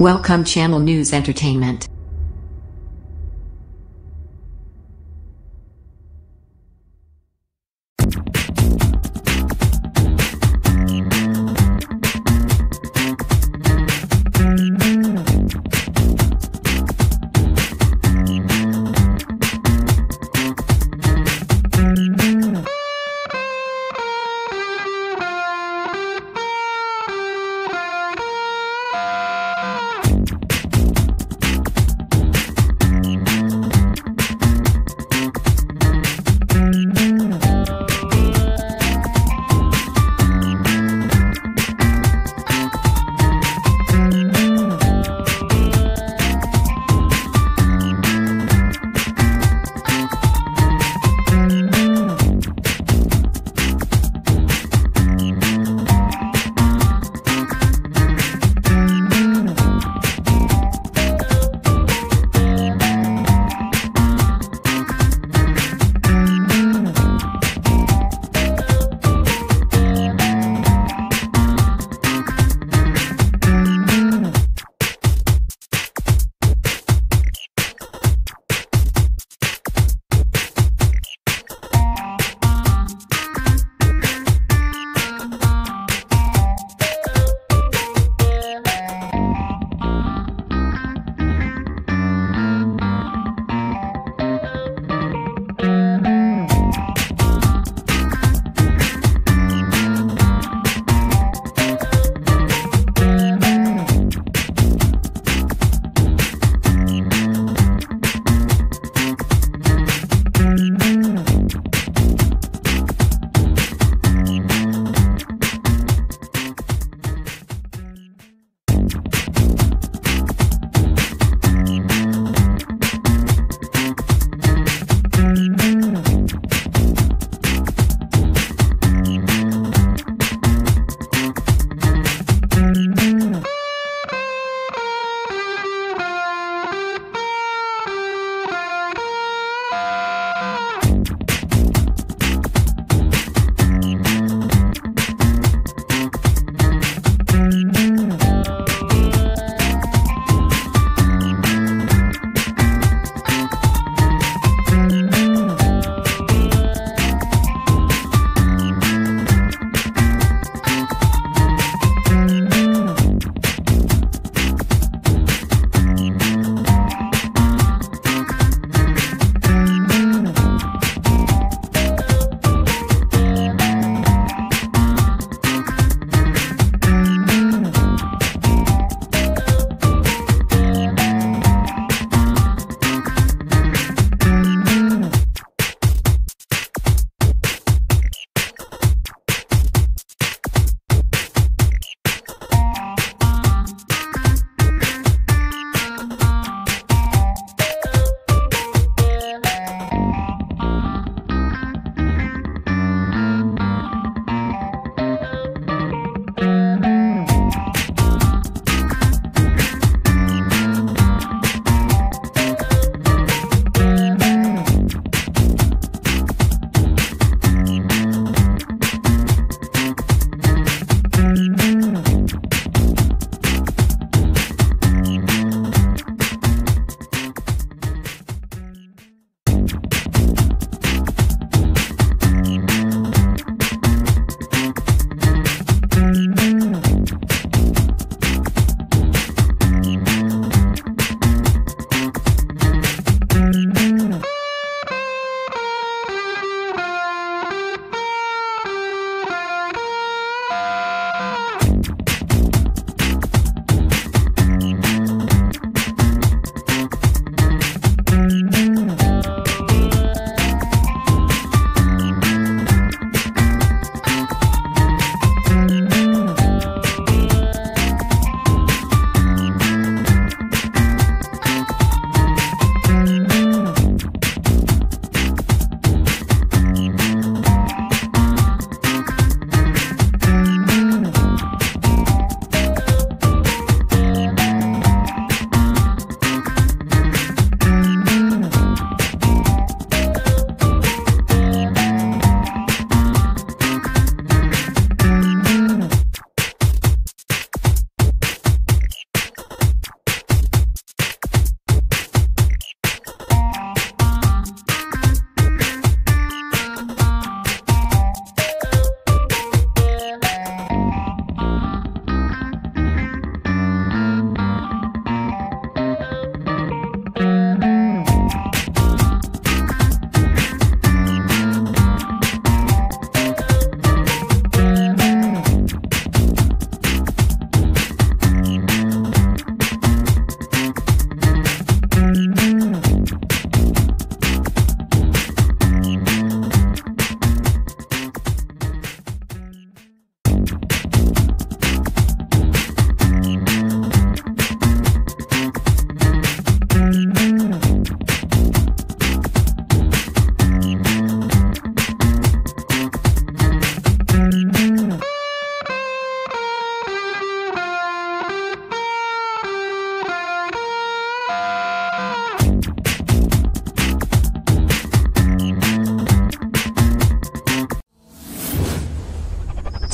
Welcome Channel News Entertainment.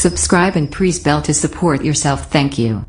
Subscribe and press bell to support yourself. Thank you.